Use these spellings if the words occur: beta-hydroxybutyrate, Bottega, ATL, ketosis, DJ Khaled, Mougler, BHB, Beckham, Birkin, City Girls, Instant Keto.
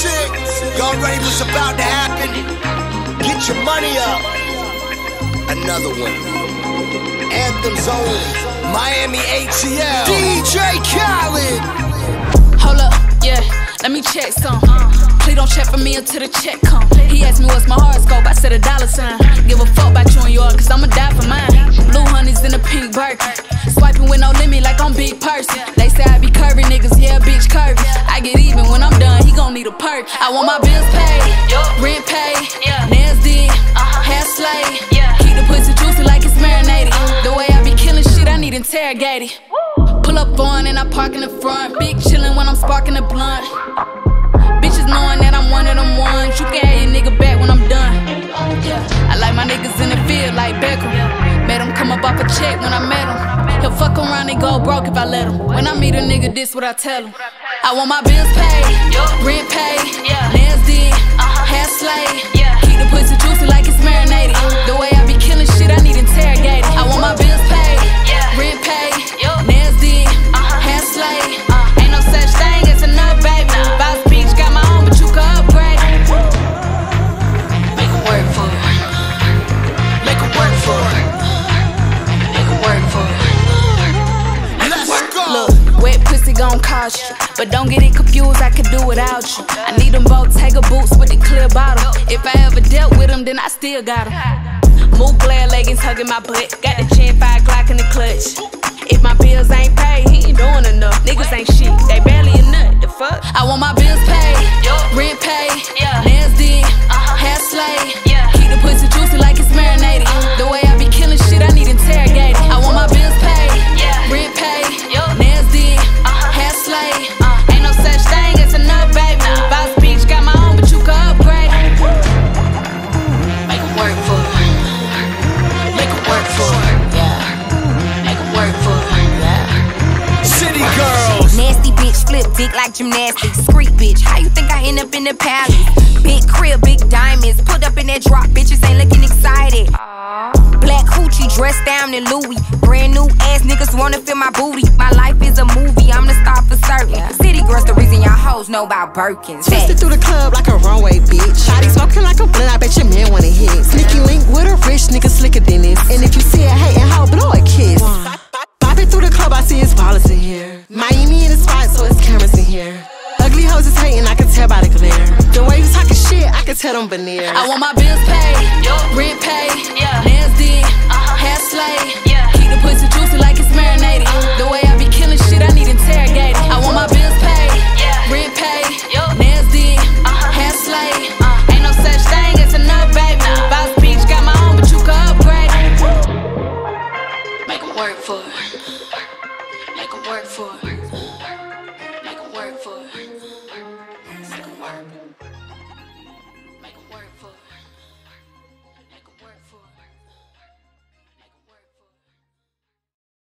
shit. Y'all ready? What's about to happen? Get your money up. Another one. Anthems only. Miami ATL. DJ Khaled. Hold up, yeah. Let me check some. Please don't check for me until the check come. He asked me what's my horoscope, I said $1. Give a fuck about you and yours, cause I'ma die for mine. Blue honey's in a pink Birkin, swiping with no limit like I'm big person. They say I be curvy, niggas, yeah, bitch curvy. I get even when I'm done, he gon' need a perk. I want my bills paid, rent paid, nails did, hair slayed. Keep the pussy juicy like it's marinated. The way I be killing shit, I need interrogated. Pull up on and I park in the front. Big chillin' when I'm sparking a blunt. Bitches knowing that I'm one of them ones. You can have your nigga back when I'm done. I like my niggas in the field like Beckham. Made him come up off a check when I met him. He'll fuck around and go broke if I let him. When I meet a nigga, this what I tell him. I want my bills paid, rent paid, nails did, hair slayed. Keep the pussy juicy like it's marinated. The way I be killing shit, I need interrogated. I want my bills paid, rent paid, nails did, hair slayed. Ain't no such thing as enough, baby. Boss Beach got my own, but you can upgrade. Make it work for it. Make it work for it. Make it work for it. Let's go. Look, wet pussy gon' cost you, but don't get it confused, I could do without you. I need them Bottega boots with the clear bottom. If I ever dealt with them, then I still got them. Mougler leggings hugging my butt. Got the chin 5 o'clock in the clutch. If my bills ain't paid, he ain't doing enough. Niggas ain't shit, they barely a nut, the fuck? I want my bills paid, rent paid, nails did, hair slayed. Keep the pussy juicy like it's marinated. The way I be killing shit, I need interrogated. I want my bills paid, rent paid, nails did, hair slayed. Ain't no such thing as enough, baby. Boss Beach got my own, but you can upgrade. Make it work for it. Make it work for it. City Girls. Nasty bitch, flip dick like gymnastics. Street bitch, how you think I end up in the palace? Big crib, big diamonds, put up in that drop, bitches ain't looking excited. Black hoochie, dressed down in Louis. Brand new ass niggas wanna feel my booty. My life is a movie, I'm the star for certain. City Girls, the reason y'all hoes know about Birkins. Twisted through the club like a runway, bitch. Shawty smoking like a blunt, I bet your man wanna hit. Sneaky link with a rich nigga slicker than this. And if you see a hatin' hoe, blow a kiss. Through the club, I see his ballers in here. Miami in the spot, so it's cameras in here. Ugly hoes is hating, I can tell by the glare. The way you talking shit, I can tell them veneers. I want my bills paid, rent paid, nails did, hair slayed. Keep the pussy juicy like it's marinated. The way I be killing shit, I need interrogated. I want my bills paid, rent paid, nails did, hair slayed. Ain't no such thing as enough, baby. Boss Beach got my own, but you can upgrade. Make it work for it. Work for it.